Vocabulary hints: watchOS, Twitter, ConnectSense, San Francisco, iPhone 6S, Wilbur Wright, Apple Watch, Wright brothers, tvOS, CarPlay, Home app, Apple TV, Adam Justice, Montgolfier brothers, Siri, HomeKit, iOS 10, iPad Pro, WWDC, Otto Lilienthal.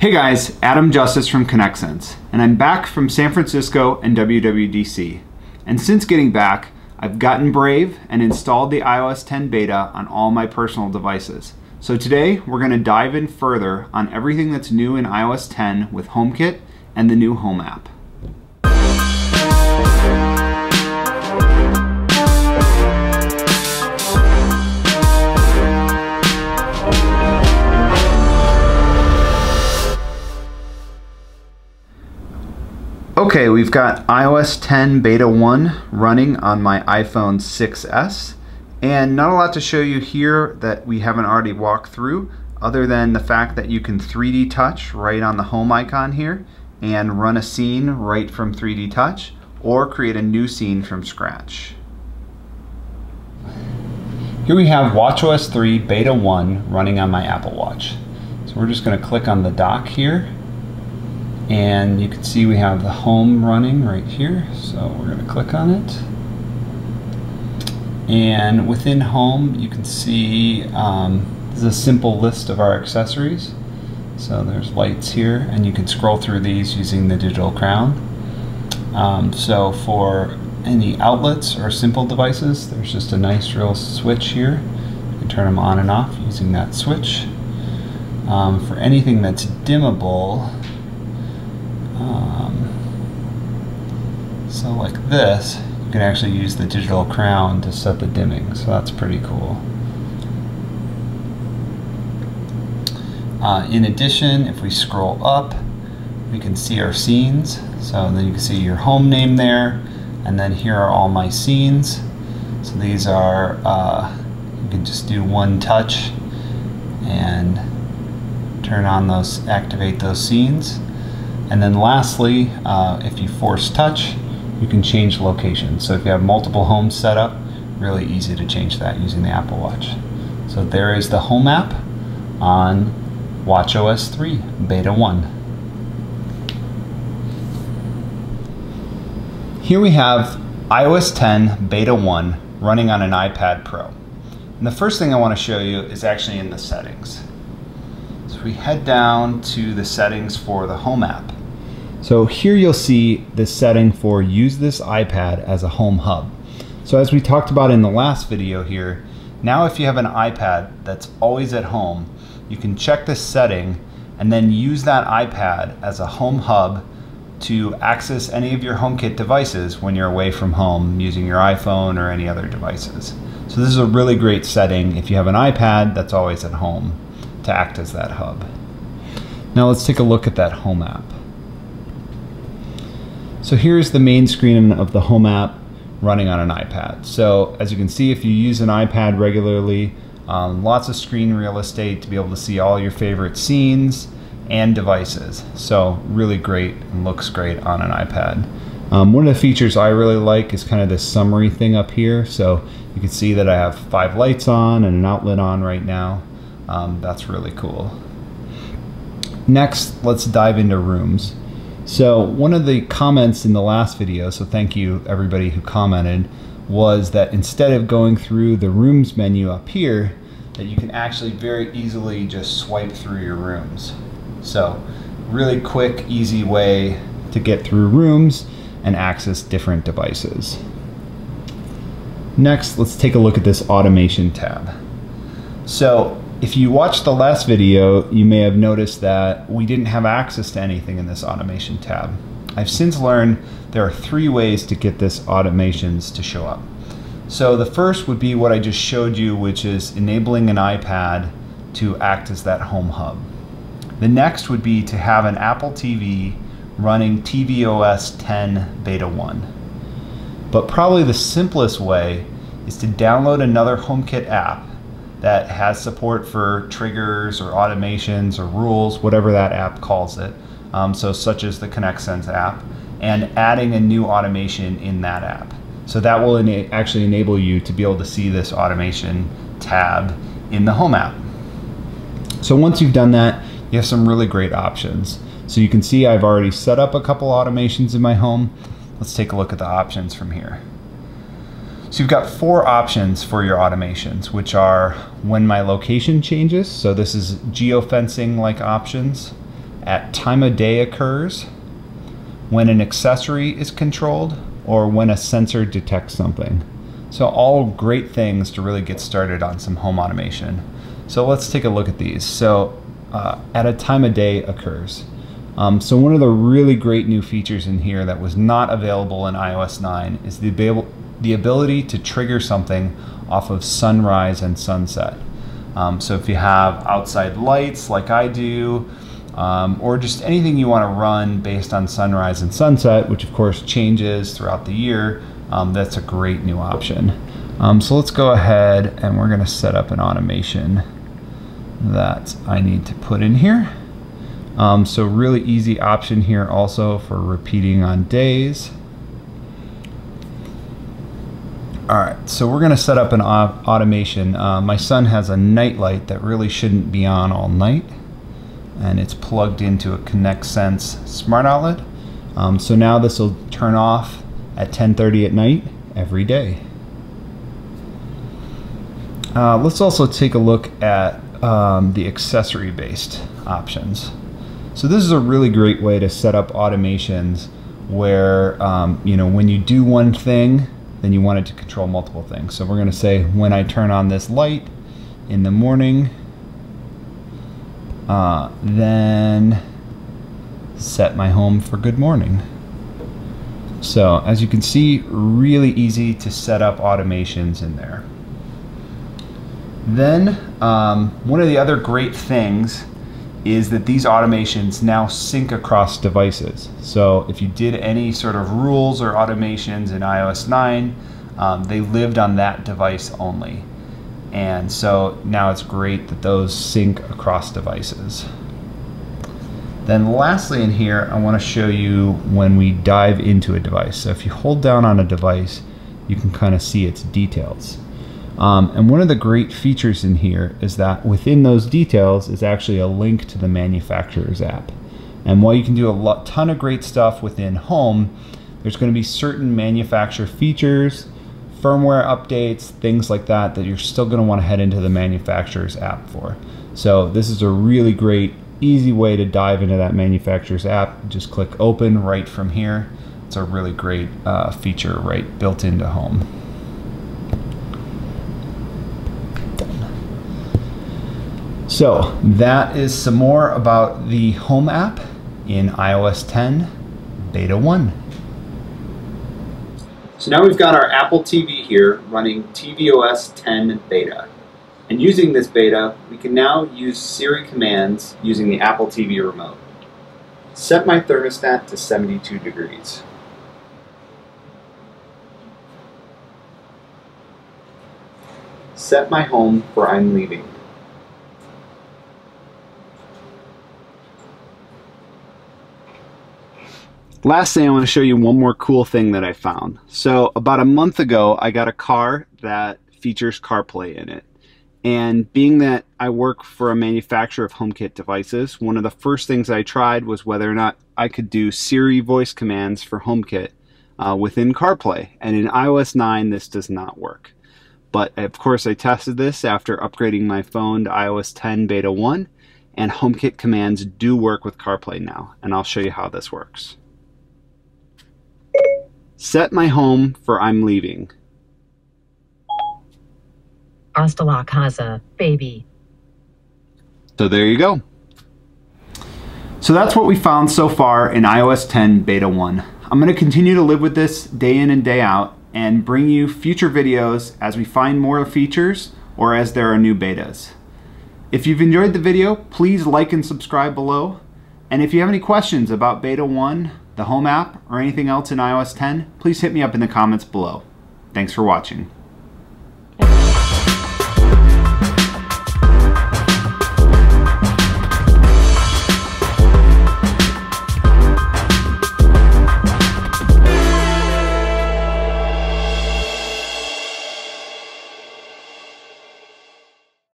Hey guys, Adam Justice from ConnectSense, and I'm back from San Francisco and WWDC. And since getting back, I've gotten brave and installed the iOS 10 beta on all my personal devices. So today, we're going to dive in further on everything that's new in iOS 10 with HomeKit and the new Home app. Okay, we've got iOS 10 Beta 1 running on my iPhone 6S, and not a lot to show you here that we haven't already walked through, other than the fact that you can 3D touch right on the home icon here and run a scene right from 3D touch or create a new scene from scratch. Here we have watchOS 3 Beta 1 running on my Apple Watch. So we're just going to click on the dock here. And you can see we have the home running right here, so we're going to click on it. And within home, you can see this is a simple list of our accessories. So there's lights here, and you can scroll through these using the digital crown. So for any outlets or simple devices, there's just a nice little switch here. You can turn them on and off using that switch. For anything that's dimmable, so like this, you can actually use the digital crown to set the dimming, so that's pretty cool. In addition, if we scroll up, we can see our scenes. So then you can see your home name there, and then here are all my scenes. So these are, you can just do one touch and turn on those, activate those scenes. And then lastly, if you force touch, you can change location. So if you have multiple homes set up, really easy to change that using the Apple Watch. So there is the Home app on watchOS 3 Beta 1. Here we have iOS 10 Beta 1 running on an iPad Pro. And the first thing I want to show you is actually in the settings. So we head down to the settings for the Home app. So here you'll see the setting for use this iPad as a home hub. So as we talked about in the last video here, now if you have an iPad that's always at home, you can check this setting and then use that iPad as a home hub to access any of your HomeKit devices when you're away from home using your iPhone or any other devices. So this is a really great setting if you have an iPad that's always at home to act as that hub. Now let's take a look at that Home app. So here's the main screen of the Home app running on an iPad. So as you can see, if you use an iPad regularly, lots of screen real estate to be able to see all your favorite scenes and devices. So really great and looks great on an iPad. One of the features I really like is kind of this summary thing up here. So you can see that I have 5 lights on and an outlet on right now. That's really cool. Next, let's dive into rooms. So one of the comments in the last video, so thank you everybody who commented, was that instead of going through the rooms menu up here, that you can actually very easily just swipe through your rooms. So really quick, easy way to get through rooms and access different devices. Next, let's take a look at this automation tab. So if you watched the last video, you may have noticed that we didn't have access to anything in this automation tab. I've since learned there are 3 ways to get this automations to show up. So the first would be what I just showed you, which is enabling an iPad to act as that home hub. The next would be to have an Apple TV running tvOS 10 Beta 1. But probably the simplest way is to download another HomeKit app that has support for triggers or automations or rules, whatever that app calls it, so such as the ConnectSense app, and adding a new automation in that app. So that will actually enable you to be able to see this automation tab in the Home app. So once you've done that, you have some really great options. So you can see I've already set up a couple automations in my home. Let's take a look at the options from here. So you've got 4 options for your automations, which are when my location changes. So this is geofencing like options. at time of day occurs, when an accessory is controlled, or when a sensor detects something. So all great things to really get started on some home automation. So let's take a look at these. So at a time of day occurs. So one of the really great new features in here that was not available in iOS 9 is the ability to trigger something off of sunrise and sunset. So if you have outside lights like I do, or just anything you want to run based on sunrise and sunset, which of course changes throughout the year, that's a great new option. So let's go ahead and we're going to set up an automation that I need to put in here. So really easy option here also for repeating on days. All right, so we're going to set up an automation. My son has a night light that really shouldn't be on all night, and it's plugged into a ConnectSense smart outlet. So now this will turn off at 10:30 at night every day. Let's also take a look at the accessory-based options. So this is a really great way to set up automations where you know, when you do one thing, then you want it to control multiple things. So we're going to say, when I turn on this light in the morning, then set my home for good morning. So as you can see, really easy to set up automations in there. Then one of the other great things is that these automations now sync across devices. So if you did any sort of rules or automations in iOS 9, they lived on that device only. And so now it's great that those sync across devices. Then lastly in here, I want to show you when we dive into a device. So if you hold down on a device, you can kind of see its details. And one of the great features in here is that within those details is actually a link to the manufacturer's app. And while you can do a ton of great stuff within home, there's going to be certain manufacturer features, firmware updates, things like that, that you're still going to want to head into the manufacturer's app for. So this is a really great, easy way to dive into that manufacturer's app. Just click open right from here. It's a really great feature right built into home. So that is some more about the Home app in iOS 10 Beta 1. So now we've got our Apple TV here running tvOS 10 Beta. And using this beta, we can now use Siri commands using the Apple TV remote. Set my thermostat to 72 degrees. Set my home for I'm leaving. Last thing, I want to show you one more cool thing that I found. So about a month ago, I got a car that features CarPlay in it. And being that I work for a manufacturer of HomeKit devices, one of the first things I tried was whether or not I could do Siri voice commands for HomeKit within CarPlay. And in iOS 9, this does not work. But of course, I tested this after upgrading my phone to iOS 10 Beta 1, and HomeKit commands do work with CarPlay now. And I'll show you how this works. Set my home for I'm leaving. Hasta la casa, baby. So there you go. So that's what we found so far in iOS 10 Beta 1. I'm going to continue to live with this day in and day out and bring you future videos as we find more features or as there are new betas. If you've enjoyed the video, please like and subscribe below. And if you have any questions about Beta 1, the Home app, or anything else in iOS 10, please hit me up in the comments below. Thanks for watching.